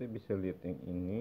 kita bisa lihat yang ini